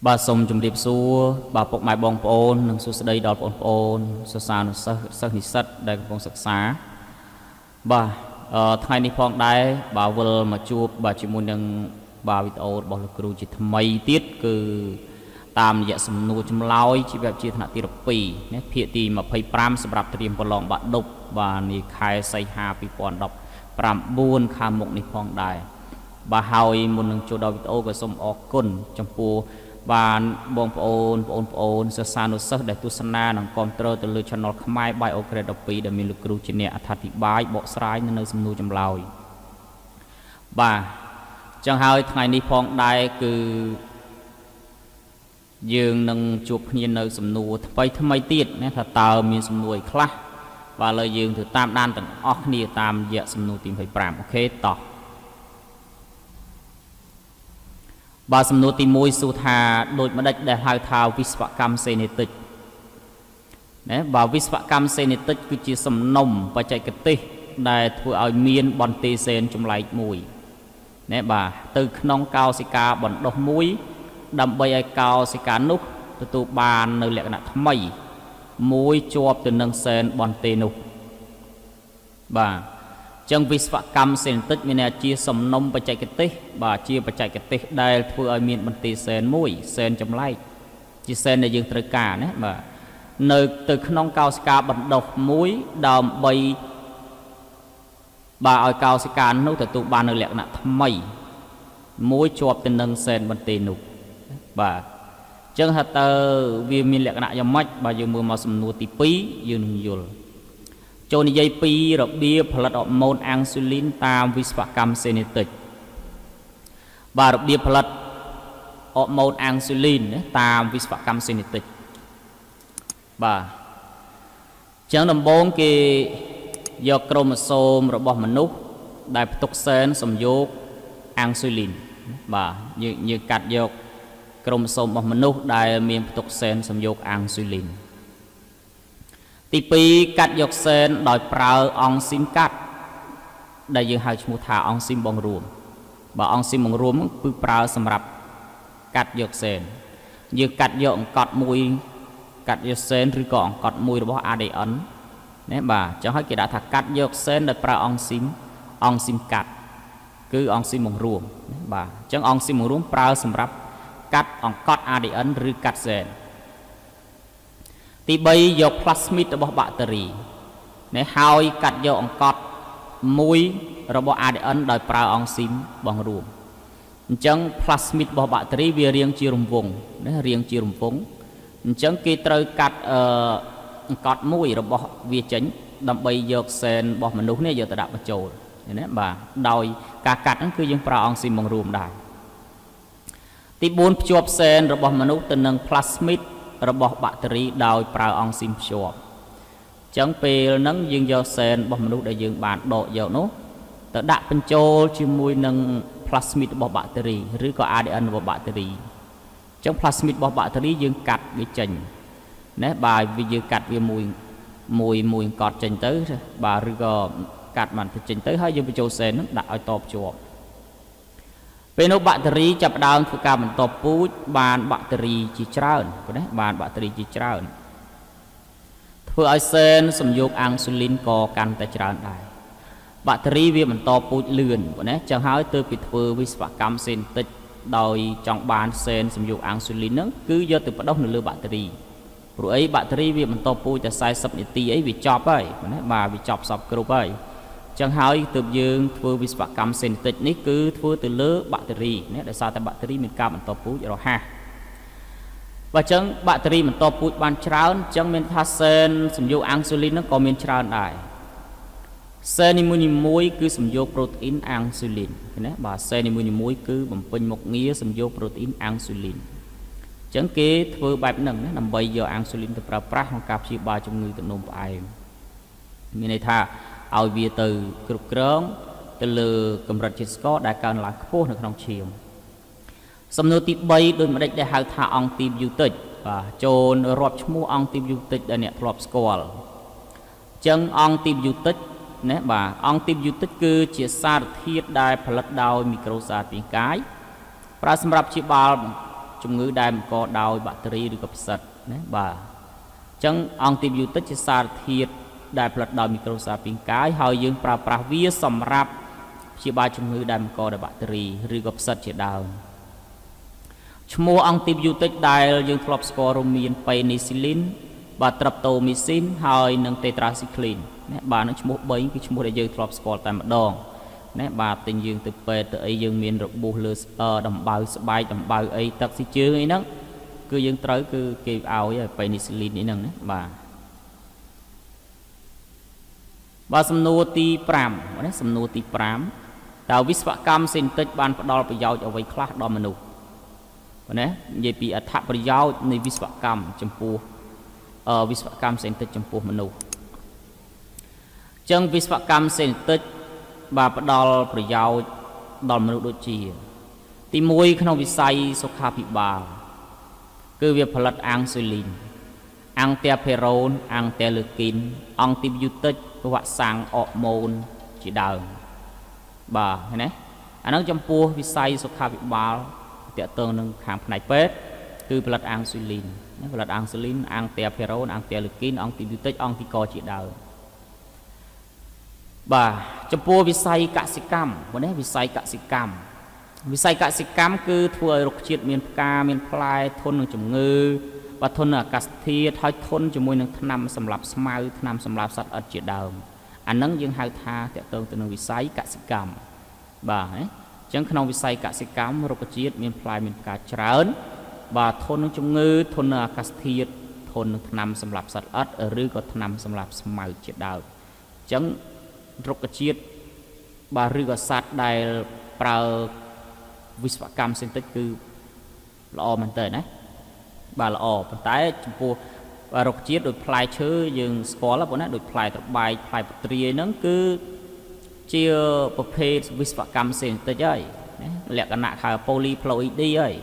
Bà sông chung điệp xua, bà phục mại bóng phôn, nâng xua xa đây đọt phôn, xua xa nó sơ hình sách, đây cũng sạc xá. Bà thay ní phong đáy, bà vơ mà chụp, bà chỉ muốn nâng bà vị tổ bỏ lực rù chỉ thầm mây tiết cư tam dạ xâm nô châm lói, chỉ bẹp chỉ thân hạ tiết đọc bì. Phía tì mà phây pram sắp rạp tìm vào lòng bà đục, bà ní khai say hà phí bọn đọc pram buôn khá mộng ní phong đáy. Bà hỏi muốn nâng chỗ đo vị tổ của sông ổ côn trong phố. Và bọn bọn sẽ xa nụ sức để tu sân nà nâng con trơ từ lưu cho nó khám ai bài ổ kê đọc bí để mình lực rưu trên nè thả thị bái bộ sái nâng nâng xâm nụ châm lòi. Và chẳng hỏi thay ní phong đáy cứ dương nâng chụp nhìn nâng xâm nụ thay thâm mấy tiết nè thật tờ mình xâm nụ ấy khá. Và lời dương thử tam đàn tầng ốc nìa tam dạ xâm nụ tìm phải bảm ok tỏ. Bà xâm nô tìm môi xu thà đột mà đạch để hai thao Visvakam Senetic. Bà Visvakam Senetic cứ chỉ xâm nông và chạy kịch tích để thua ở miên bọn tê xên trong lại mùi. Bà từ nông cao sẽ cả bọn đọc mũi đầm bây ai cao sẽ cả nút từ tụ bàn nơi lẹn nạ thấm mây mũi chộp từ nâng xên bọn tê nụ. Bà chẳng Visvakam Senetic mình là chia xâm nông và chạy kịch tích. Bà chia bà chạy cái tích đây thua ai miền bần tì sên mũi, sên trong lây. Chỉ sên là dương trời cả nế bà. Nơi từ nông cao sẽ cả bật độc mũi đầm bay. Bà oi cao sẽ cả nấu thật tụ bà nơi lẹn nạ thâm mây. Mũi chộp tên nâng sên bần tì nục. Bà chẳng hạt tờ vì miền lẹn nạ dâm mách bà dương mưa màu xâm nua tì pí dương nông dùl. Cho nên dây pí rộp bia phá lật ọp môn Ansulin tam Visvakam Senetic. Và rộp bia phật ở môn Ansulin tam Visvakam Senetic. Và chẳng đồng bốn kì do chromosome rồi bỏ mình nút đại tục sên xâm dốt Ansulin. Và như cắt dốt chromosome bỏ mình nút đại miền tục sên xâm dốt Ansulin. Tiếp bí cắt dốt sên đòi prao ong xin cắt đại dương hai mùa thả ong xin bóng ruộng. Bà ông xin mong rùm bư prao xâm rạp cắt dược sên. Như cắt dược cọt mùi cắt dược sên rư còn cọt mùi rồi bỏ ADN. Nếu bà chẳng hỏi kì đã thả cắt dược sên đợt prao ông xin cắt. Cứ ông xin mong rùm. Bà chẳng ông xin mong rùm prao xâm rạp cắt ông cọt ADN rư cắt sên. Thì bây dược plasmid rồi bỏ battery. Nếu hỏi cắt dược ông cọt mùi rồi bỏ ADN đòi prao ong xin bóng ruộng. Chẳng plasmid bỏ bạc trí vì riêng chi rùm vùng. Riêng chi rùm vùng. Chẳng khi trời cắt cọt mũi rồi bỏ vi chánh đâm bây dược sên bỏ mình đúng này giờ ta đạp vào chỗ. Và đòi cả cắt cứ dân prao ong xin bóng ruộng đài. Thì bốn chụp sên rồi bỏ mình đúng tình nâng plasmid rồi bỏ bạc trí đòi prao ong xin chụp. Chẳng phê nâng dương dược sên bỏ mình đúng để dương bàn độ dược nốt. Tớ đạp bên chỗ chứ mùi nâng plasmid bỏ battery rứ có ADN bỏ battery. Trong plasmid bỏ battery dương cắt với chành. Nếu bà dương cắt với mùi cọt chành tới bà rứ có cắt màn thì chành tới hơi dương bên chỗ sên đã oi tộp chỗ. Bên nó battery chạp đào phụ ca mình tộp bút bàn battery chỉ trơn. Bàn battery chỉ trơn. Thưa ai sên xâm dục Ansulin có căn tại trơn đài. Bà trí viên mình to bụi lươn. Chẳng hỏi tôi bị thơ Visvakam Senetic đòi trong bàn sên xâm dụng Ansulin cứ do từ bắt đầu nửa lưu bà trí. Rồi ấy bà trí viên mình to bụi ta sai sập nhật tí ấy vì chọp ấy. Bà vì chọp sọp cửu ấy. Chẳng hỏi tôi dương thơ Visvakam Senetic ní cứ thơ từ lưu bà trí. Để sao ta bà trí mình cao mình to bụi rồi ha. Và chẳng bà trí mình to bụi bàn trán. Chẳng mình tha sên xâm dụng Ansulin có mình trán đài. Sên ni mũi cứ xâm dô protein Ansulin. Bà sên ni mũi cứ bằng bình một nghĩa xâm dô protein Ansulin. Chẳng kế thơ bạp nâng nằm bây giờ Ansulin tập ra prác hoặc cạp chìa ba trong người tận nông bà em. Mình này thà ảo bia từ cực rớn từ lừa cầm rạch trên score đã cao là khô nâng nông chiều. Xâm nô tiếp bây đôi mà đếch đã hào thả ong tìm dư tịch. Và chôn rộp chmú ong tìm dư tịch đã nẹ rộp score. Chẳng ong tìm dư tịch. Nếu bà ông tìm dụ tích cư chìa xa được thiết đài phá lật đào microsa tiếng cái. Và xâm rạp chìa bà chung ngư đai có đau battery được gặp sật và chẳng antibiotic chỉ xài thiệt đai plật đau microsa pin cái hơi dương pra pra vía sầm rạp chỉ ba chung ngư đai có đai battery được gặp sật chỉ đau chung mua antibiotic đai dương flop score miền penicillin và streptomycin hơi nâng tetracycline bà nó chung mua bấy cái chung mua đai dương flop score tại mặt đòn nè bà tình dương từ về từ ấy dương miền rộng bù lừa đồng bào bay đồng bào ấy taxi chưa ấy nấng cứ dương tới cứ kêu áo ấy penicillin ấy nấng bà sầm nô ti pram nè sầm nô ti pram tàu visva cam xin tới ban phát đo bây giờ cho vay class đo menu nè về bị tháp bây giờ này visva cam chấm pu visva cam xin tới chấm pu menu chân visva cam xin tới bà bắt đầu bởi giáo đoàn mưu đô chìa thì mùi khá nông vi say sốc khá bị bà cứ việc phá lật ăn xuyên linh ăn tè phê rôn, ăn tè lực kín ăn tìm dụ tích và sáng ọ môn chỉ đào bà, thế này anh nâng chăm pua vi say sốc khá bị bà tựa tương nâng khám khá nạch phết cứ phá lật ăn xuyên linh phá lật ăn xuyên linh, ăn tè phê rôn, ăn tè lực kín ăn tìm dụ tích, ăn tì co chỉ đào bà chấm pua vi sai cả sĩ cam, vấn đề vi sai cả sĩ cam cứ thua rục triệt miền ca miền plai thôn nông trồng ngư và thôn ở cà thi thay thôn trồng môi nông thăn nằm sầm lạp smai thăn nằm sầm lạp sạt ở triệt đào anh nâng dương hai tha tẹt tông từ nông vi sai cả sĩ cam bà chẳng nông vi sai cả sĩ cam rục triệt miền plai miền ca trấn và thôn nông trồng ngư thôn ở cà thi thôn nông thăn nằm sầm lạp sạt ở rư có thăn nằm sầm lạp smai triệt đào chẳng rục chiết bà rư gà sát đài prao visva cam sinh tích cư lọ màn tờ này bà lọ bàn tay chùm pô bà rục chiết đôi plai chư dừng score là bọn này đôi plai tập bài plai bật trìa nâng cư chia bà phê visva cam sinh tích ấy lẹ cả nạ khả poly ploid đi ấy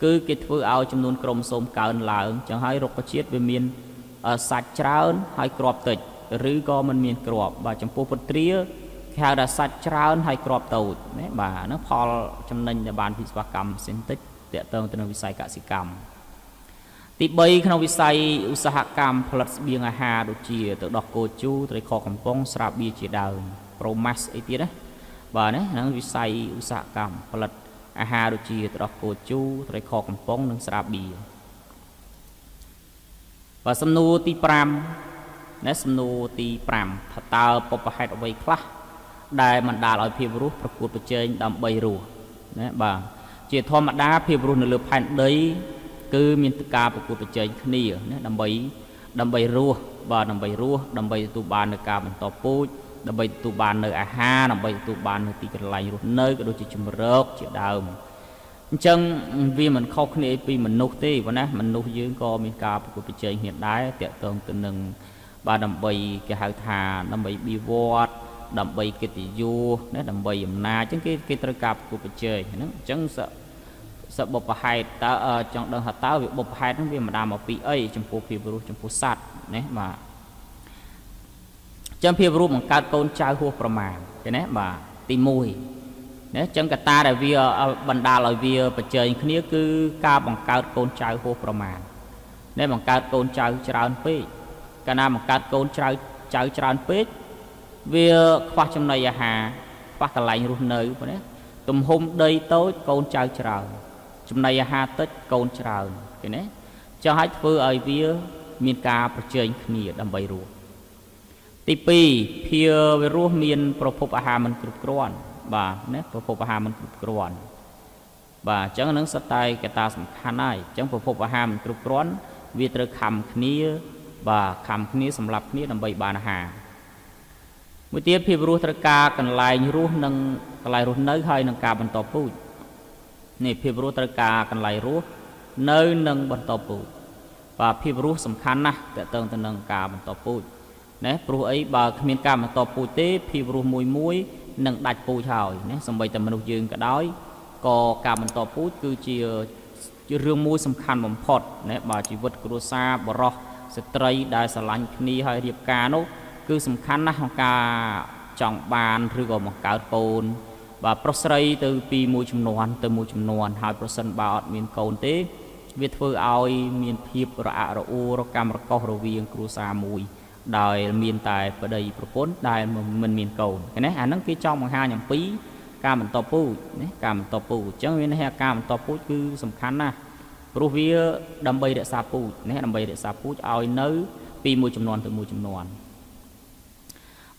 cứ kết phương ao chùm nôn crom xôm cao ơn là ơn chẳng hãy rục chiết về miền sát trá ơn hãy crop tịch rư có mình miền cọp và chấm pô bật trĩa theo đã sạch tràn hay cọp tàu bà nó phò chấm nênh là bàn visva cam sinh tích địa tương từ nông vi sai cả sĩ cam tị bay nông vi sai usaha cam plus biên hà đột chìa từ đọc cô chú từ kho cầm phong srab bia chỉ đào promas ấy tiết đấy bà đấy nông vi sai usaha cam plus hà đột chìa từ đọc cô chú từ kho cầm phong nông srab bia và sâm nu tị pram nét sâm nô tì pram thật tao bộc bạch hạt vây khla đài mình đào lại phim rú bạc cuột bạch trên đầm bay rùa nét bà chỉ thò mặt đá phim rú nửa lượp hành đấy cứ miền tây ca bạc cuột bạch trên này đầm bay rùa và đầm bay tụ bàn nơi ca mình to pui đầm bay tụ bàn nơi aha đầm bay tụ bàn nơi tì cái lạnh nơi cái đôi chỉ chum rớt chỉ đào chân vì mình khâu cái này vì mình nô tì và nè mình nô dưới co miền ca bạc cuột bạch trên hiện đại tiện tương từ nâng bà đầm bay cái hậu thà đầm bay bi vót đầm bay cái tì du đấy đầm bay dầm na chứ cái tơ cạp của bạch trời nó chẳng sợ bộc hại ta trong đơn hạt táo việc bộc hại nó vì mà đàm ở vị ấy trong phố phi bưu trong phố sạt đấy mà trong phi bưu bằng cá con trai hô pro mà thế đấy mà tìm mùi đấy trong cả ta đại vi bần đà lời vi bạch trời như cứ ca bằng cá con trai hô pro mà đấy bằng cá con trai tràn phi cả nam một cát côn cháo tràn pết vì khoa trong này hà khoa cả lạnh luôn nơi của đấy tùm hôm đây tối côn cháo tràn trong này hà tết côn tràn cái đấy cho hết vừa ở phía miền ca bờ trời nghỉ đầm bay ruộng tì pì phía về ruộng miền propop hà mình cướp cồn bà đấy propop hà mình cướp cồn bà chẳng nắng sát tay cái ta sắm khăn này chẳng propop hà mình cướp cồn vì từ khăm kia bà khám ní sầm lấp ní làm bậy bà hà mới tiếp phi bưu tra ca cần lại rú nâng lại rú nơi hơi nâng ca bận tàu pui này phi bưu tra ca cần lại rú nơi nâng bận tàu pui và phi bưu sầm khăn na để tương tự nâng ca bận tàu pui nè pru ấy bà miền ca bận tàu pui tiếp phi bưu mùi muối nâng đặt pui thổi nè sầm bậy tầm mình dương cả đói co ca bận tàu pui cứ chia riêng muối sầm khăn bầm phật nè bà chỉ vật cua sa bờ rọ sẽ trai đại sản lạnh ni hơi điệp ca nó cứ sầm khăn na hông ca chọn bàn rưỡi gồm một cào cồn và prosray từ pi môi chum non từ môi chum non hai percent ba miền cầu tế việt phơi ao miền hiệp ra u ra cam ra co rồi viên cua sa mùi đời miền tài và đầy propon đời mình miền cầu cái này anh nói cái trong bằng hai nhầm pí cam mình topu cam topu chứ nguyên này cam topu cứ sầm khán na rồi phía đầm bay để sa pu này đầm bay để sa pu ao nới pi môi chum non từ môi chum non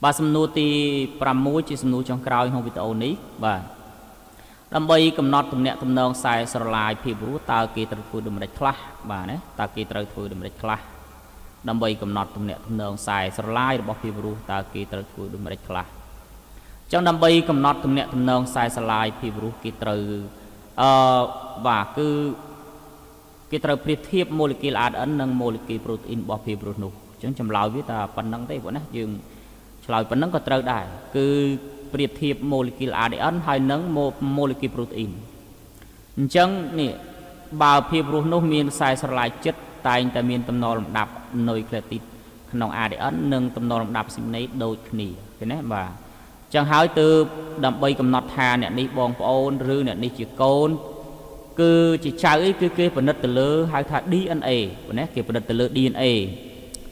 bà xâm nô tì pram môi chứ xâm nô trong khao không bị tàu ní và đâm bây cầm nọt tùm nẹ tùm nông xài sơ lai phì bú ta kì trật phù đùm rạch khla bà nế ta kì trật phù đùm rạch khla đâm bây cầm nọt tùm nẹ tùm nông xài sơ lai bọc phì bú ta kì trật phù đùm rạch khla trong đâm bây cầm nọt tùm nẹ tùm nông xài sơ lai phì bú kì trừ và cứ kì trật phì thiếp molecule ADN nâng molecule protein bọc phì bú nụ chúng chầm lao với ta phần nâng tế lời vấn nâng có trâu đại cứ biệt thiệp molecule ADN hay nâng molecule protein chẳng nè bảo phim protein miền sai sờ lại chất tại ta miền tầm nò làm đạp nội creatine nòng ADN nâng tầm nò làm đạp xin lấy đôi nỉ thế này mà chẳng hỏi từ đầm bay cầm nọt hà nè đi bong ôn rư nè đi chỉ côn cứ chỉ trái cứ cái phần đất từ lơ hay thà DNA của nét cái phần đất từ lơ DNA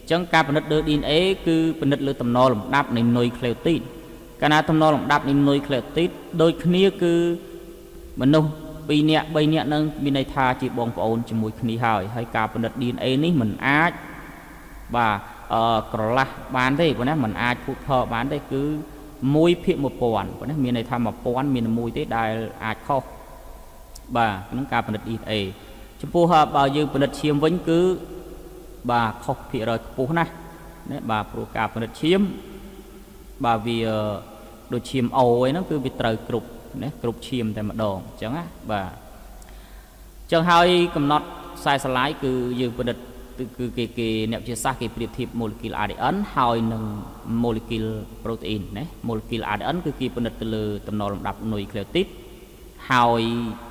chẳng cả phần đất đưa DNA cứ phần đất lưỡi tầm nò làm đáp nên nuôi creatine, cái nào tầm nò làm đáp nên nuôi creatine đôi khi cứ mình nung bây nè nâng bên này tha chỉ bong ôn chỉ mùi khi hỏi hay cả phần đất DNA ní mình ác và cỏ bán đây của nó mình ác phụ thọ bán đây cứ mùi phía một bòn của nó bên này tha một bòn bên mùi thế đại ác không và nó cả phần đất DNA chúng phù hợp bao nhiêu phần đất chiêm vẫn cứ bà khóc thì rồi phụ này bà phụ cả phần đất chiếm bà vì đồ chiếm ầu ấy nó cứ bị trời cục đấy cục chiếm tại mặt đồ chẳng á bà chẳng hay cầm nọt sai sai lái cứ dừng phần đất cứ cái niệm chia xa cái biệt thịt molecule ADN hay nâng molecule protein đấy molecule ADN cứ cái phần đất từ lử tầm nò làm đáp nuôi creatine hay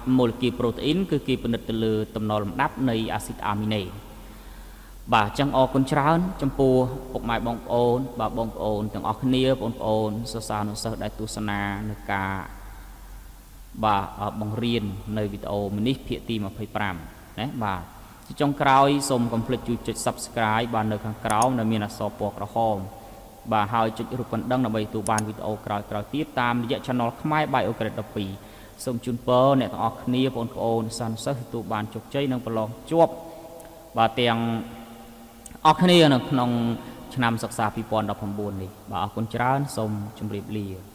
molecule protein cứ cái phần đất từ lử tầm nò làm đáp nuôi acid amine bà chẳng o con trán chăm pua bọc mai bong ôn bà bong ôn chẳng o khnia bong ôn sơ sa nó sơ đại tu sana nó cả bà bong riên nơi video mình ít thiệt tim mà phải pram đấy bà trong cày xong complete chuột subscribe bà nơi khang cào là miền là so bọc là home bà hai chuột rụt quần đăng là bày tụ bàn video cày cày tiếp tam dạy channel mai bài ok đặc biệt xong chun pơ này o khnia bong ôn san sơ tụ bàn chuột chơi năng bờ lon chuột bà tiền ốc này nó nằm sạc xa phí bọn đọc hồng buồn này bà ốc con trán xong chùm rịp lìa.